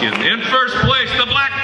Redskins. In first place, the Black